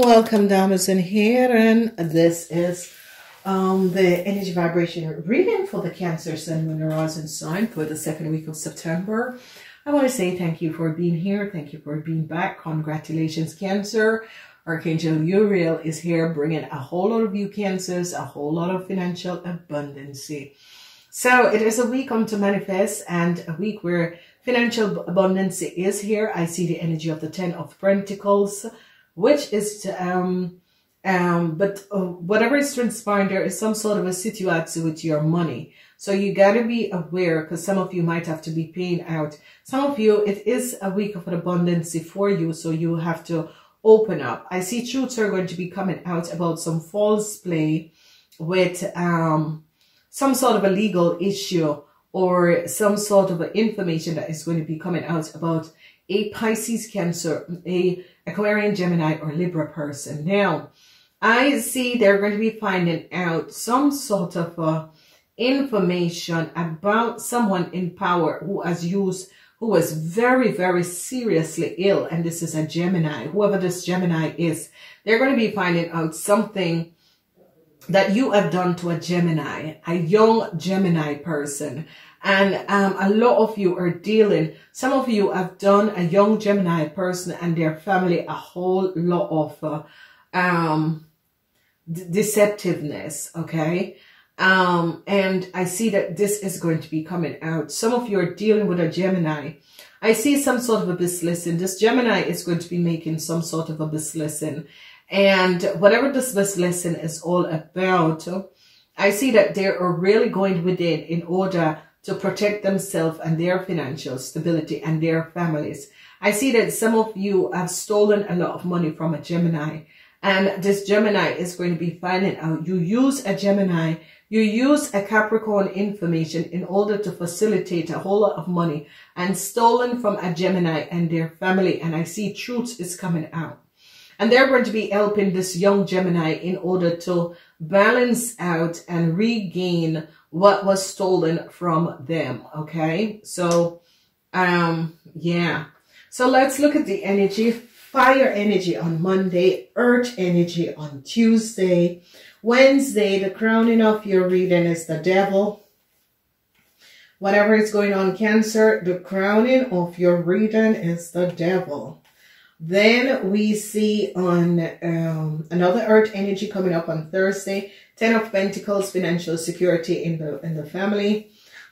Welcome, damas and herren. This is the energy vibration reading for the Cancer Sun, Moon, Rising sign for the second week of September. I want to say thank you for being here. Thank you for being back. Congratulations, Cancer. Archangel Uriel is here bringing a whole lot of you Cancers, a whole lot of financial abundance. So it is a week come to manifest and a week where financial abundance is here. I see the energy of the Ten of Pentacles, which is, whatever is transpiring, there is some sort of a situation with your money. So you got to be aware, because some of you might have to be paying out. Some of you, it is a week of an abundance for you, so you have to open up. I see truths are going to be coming out about some false play with some sort of a legal issue or some sort of information that is going to be coming out about a Pisces, Cancer, a Aquarian, Gemini, or Libra person. Now, I see they're going to be finding out some sort of information about someone in power who was very, very seriously ill, and this is a Gemini. Whoever this Gemini is, they're going to be finding out something that you have done to a Gemini, a young Gemini person. And a lot of you are dealing, some of you have done a young Gemini person and their family a whole lot of deceptiveness, okay? And I see that this is going to be coming out. Some of you are dealing with a Gemini. I see some sort of a business, and this Gemini is going to be making some sort of a business, and whatever this business is all about, I see that they are really going within in order to protect themselves and their financial stability and their families. I see that some of you have stolen a lot of money from a Gemini, and this Gemini is going to be finding out you use a Gemini, you use a Capricorn information in order to facilitate a whole lot of money and stolen from a Gemini and their family. And I see truth is coming out. And they're going to be helping this young Gemini in order to balance out and regain what was stolen from them. Okay. So, yeah. So let's look at the energy. Fire energy on Monday, earth energy on Tuesday. Wednesday, the crowning of your reading is the devil. Whatever is going on, Cancer, the crowning of your reading is the devil. Then we see on another earth energy coming up on Thursday, Ten of Pentacles, financial security in the family.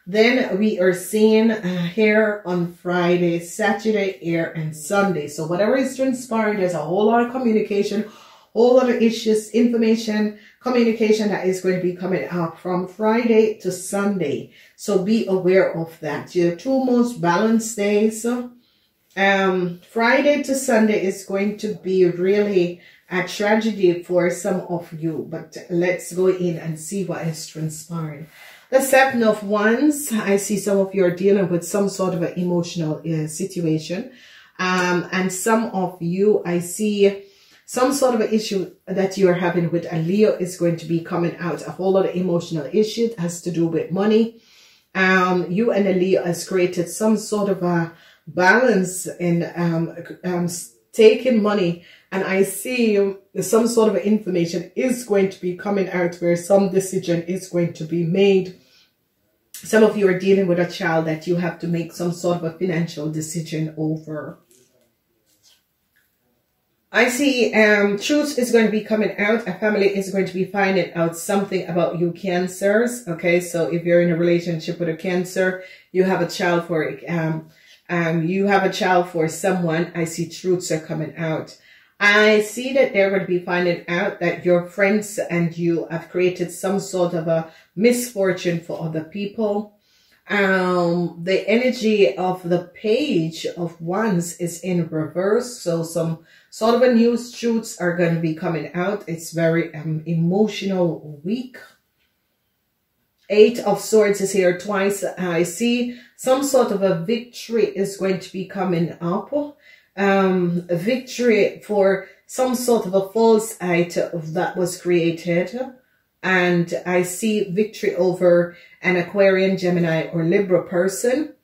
Then we are seeing here on Friday, Saturday, air, and Sunday. So whatever is transpiring, there's a whole lot of communication, whole lot of issues, information, communication that is going to be coming out from Friday to Sunday. So be aware of that. Your two most balanced days. Friday to Sunday is going to be really a tragedy for some of you, but let's go in and see what is transpiring. The Seven of Wands, I see some of you are dealing with some sort of an emotional situation, and some of you, I see some sort of an issue that you are having with a Leo is going to be coming out. A whole lot of emotional issue that has to do with money. You and a Leo has created some sort of a balance in taking money, and I see some sort of information is going to be coming out where some decision is going to be made. Some of you are dealing with a child that you have to make some sort of a financial decision over. I see truth is going to be coming out. A family is going to be finding out something about you Cancers, okay? So if you're in a relationship with a Cancer, you have a child for it. You have a child for someone. I see truths are coming out. I see that they're going to be finding out that your friends and you have created some sort of a misfortune for other people. The energy of the Page of Wands is in reverse. So some sort of a new truths are going to be coming out. It's very emotional week. Eight of Swords is here twice. I see some sort of a victory is going to be coming up. A victory for some sort of a false item that was created. And I see victory over an Aquarian, Gemini, or Libra person.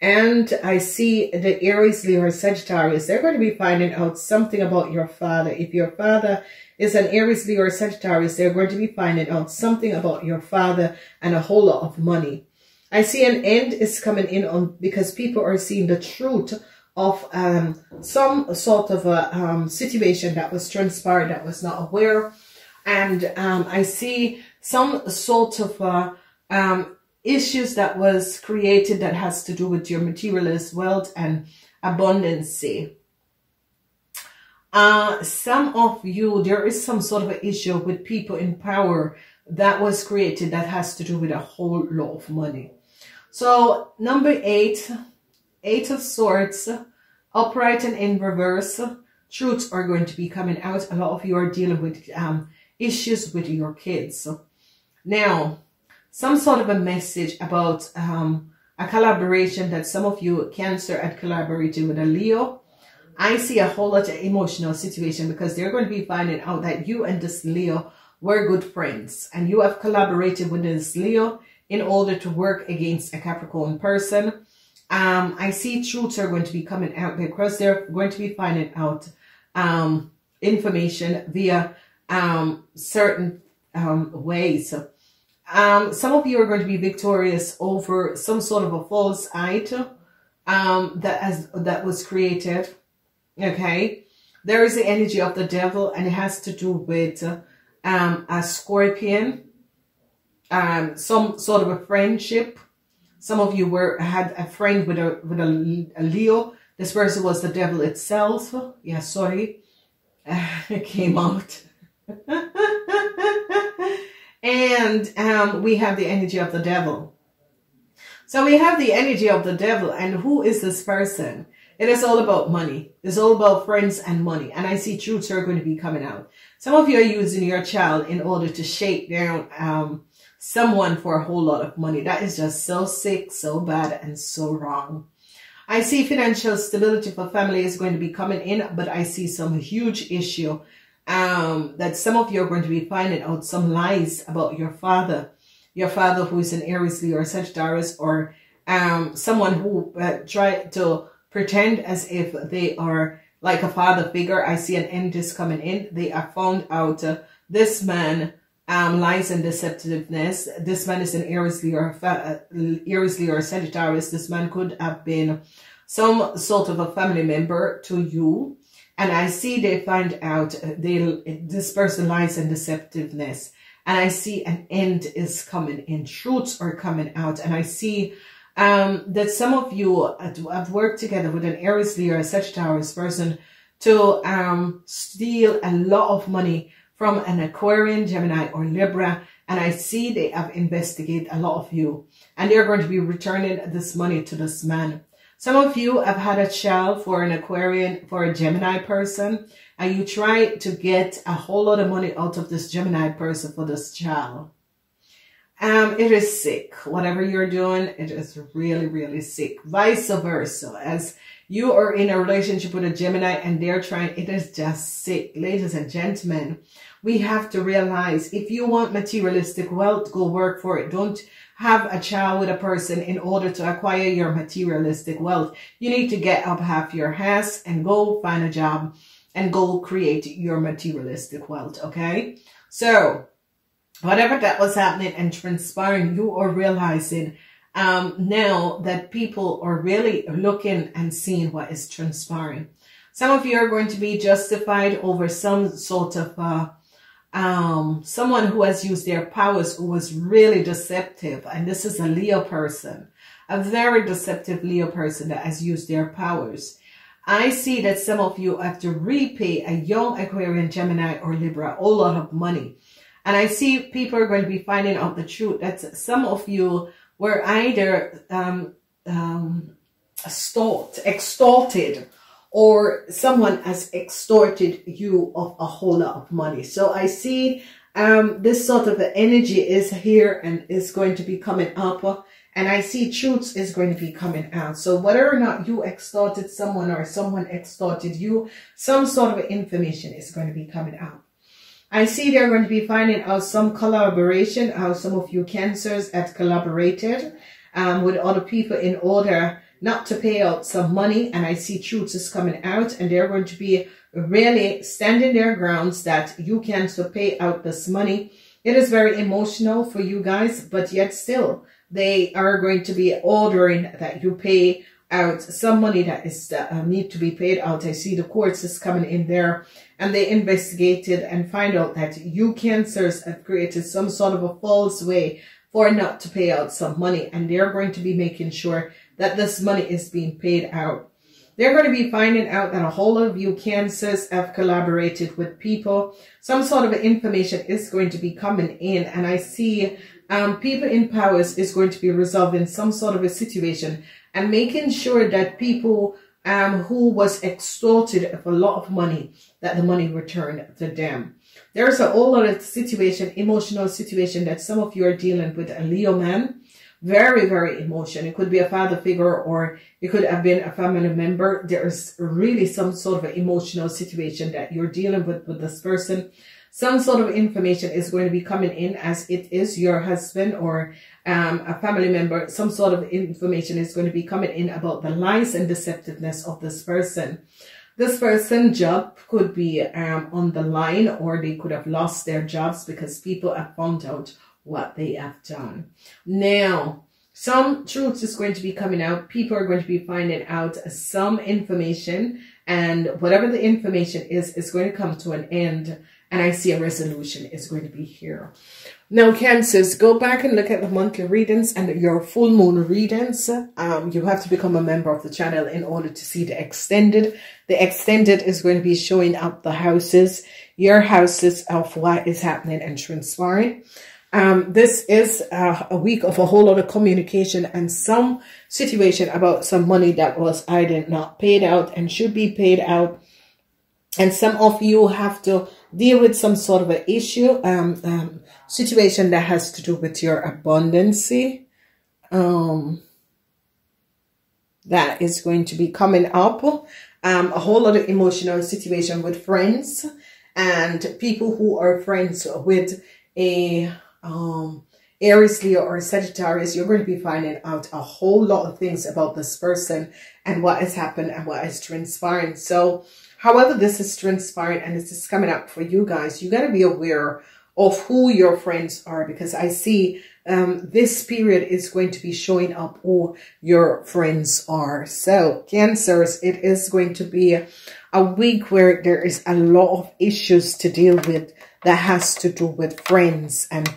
And I see the Aries, Leo, Sagittarius. They're going to be finding out something about your father. If your father is an Aries, Leo, or Sagittarius, they're going to be finding out something about your father and a whole lot of money. I see an end is coming in on because people are seeing the truth of some sort of a situation that was transpired that was not aware. And I see some sort of issues that was created that has to do with your materialist wealth and abundancy. Some of you, there is some sort of an issue with people in power that was created that has to do with a whole lot of money. So number 8, 8 of Swords, upright and in reverse, truths are going to be coming out. A lot of you are dealing with issues with your kids. Now, some sort of a message about a collaboration that some of you Cancer are collaborating with a Leo. I see a whole lot of emotional situation because they're going to be finding out that you and this Leo were good friends and you have collaborated with this Leo in order to work against a Capricorn person. I see truths are going to be coming out because they're going to be finding out information via certain ways. Some of you are going to be victorious over some sort of a false idol that was created. Okay, there is the energy of the devil, and it has to do with a scorpion, some sort of a friendship. Some of you had a friend with a Leo. This person was the devil itself. Yeah, sorry, it came out. And we have the energy of the devil. So we have the energy of the devil. And who is this person? It is all about money. It's all about friends and money. And I see truths are going to be coming out. Some of you are using your child in order to shake down someone for a whole lot of money. That is just so sick, so bad, and so wrong. I see financial stability for family is going to be coming in, but I see some huge issue that some of you are going to be finding out some lies about your father who is an Aries, Leo, or Sagittarius, or someone who tried to pretend as if they are like a father figure. I see an end is coming in. They are found out this man lies and deceptiveness. This man is an Aries, Leo, or Sagittarius. This man could have been some sort of a family member to you. And I see they find out this person lies in deceptiveness. And I see an end is coming in. Truths are coming out. And I see that some of you have worked together with an Aries, Leo, or Sagittarius person to steal a lot of money from an Aquarian, Gemini, or Libra. And I see they have investigated a lot of you. And they're going to be returning this money to this man. Some of you have had a child for an Aquarian, for a Gemini person, and you try to get a whole lot of money out of this Gemini person for this child. It is sick. Whatever you're doing, it is really, really sick. Vice versa. As you are in a relationship with a Gemini and they're trying, it is just sick. Ladies and gentlemen, we have to realize if you want materialistic wealth, go work for it. Don't have a child with a person in order to acquire your materialistic wealth. You need to get up half your ass and go find a job and go create your materialistic wealth, okay? So, whatever that was happening and transpiring, you are realizing now that people are really looking and seeing what is transpiring. Some of you are going to be justified over some sort of someone who has used their powers, who was really deceptive. And this is a Leo person, a very deceptive Leo person that has used their powers. I see that some of you have to repay a young Aquarian, Gemini, or Libra a lot of money. And I see people are going to be finding out the truth that some of you were either extorted, or someone has extorted you of a whole lot of money. So I see this sort of energy is here and is going to be coming up. And I see truths is going to be coming out. So whether or not you extorted someone or someone extorted you, some sort of information is going to be coming out. I see they're going to be finding out some collaboration, how some of you Cancers have collaborated with other people in order not to pay out some money, and I see truths is coming out, and they're going to be really standing their grounds that you can so pay out this money. It is very emotional for you guys, but yet still they are going to be ordering that you pay out some money that is need to be paid out. I see the courts is coming in there, and they investigated and find out that you Cancers have created some sort of a false way for not to pay out some money, and they're going to be making sure that this money is being paid out. They're going to be finding out that a whole lot of you Cancers have collaborated with people. Some sort of information is going to be coming in, and I see people in powers is going to be resolving some sort of a situation and making sure that people who was extorted of a lot of money, that the money returned to them. There is a whole lot of situation, emotional situation that some of you are dealing with, a Leo man. Very, very emotional. It could be a father figure, or it could have been a family member. There is really some sort of an emotional situation that you're dealing with this person. Some sort of information is going to be coming in, as it is your husband or a family member. Some sort of information is going to be coming in about the lies and deceptiveness of this person. This person's job could be on the line, or they could have lost their jobs because people have found out what they have done. Now, some truth is going to be coming out. People are going to be finding out some information, and whatever the information is going to come to an end. And I see a resolution is going to be here. Now, Cancers, go back and look at the monthly readings and your full moon readings. You have to become a member of the channel in order to see the extended. The extended is going to be showing up the houses, your houses, of what is happening and transpiring. This is a week of a whole lot of communication and some situation about some money that was either not paid out and should be paid out. And some of you have to deal with some sort of an issue, situation that has to do with your abundance. That is going to be coming up. A whole lot of emotional situation with friends and people who are friends with a Aries, Leo, or Sagittarius. You're going to be finding out a whole lot of things about this person and what has happened and what is transpiring. So, however this is transpiring and this is coming up for you guys, you got to be aware of who your friends are, because I see this period is going to be showing up who your friends are. So, Cancers, it is going to be a week where there is a lot of issues to deal with that has to do with friends and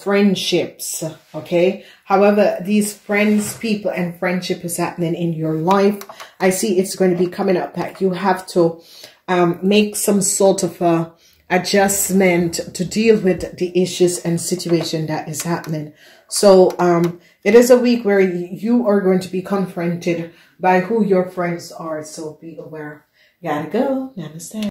friendships, okay? However, these friends, people, and friendship is happening in your life. I see it's going to be coming up that you have to make some sort of a adjustment to deal with the issues and situation that is happening. So it is a week where you are going to be confronted by who your friends are, so be aware. Gotta go. Namaste.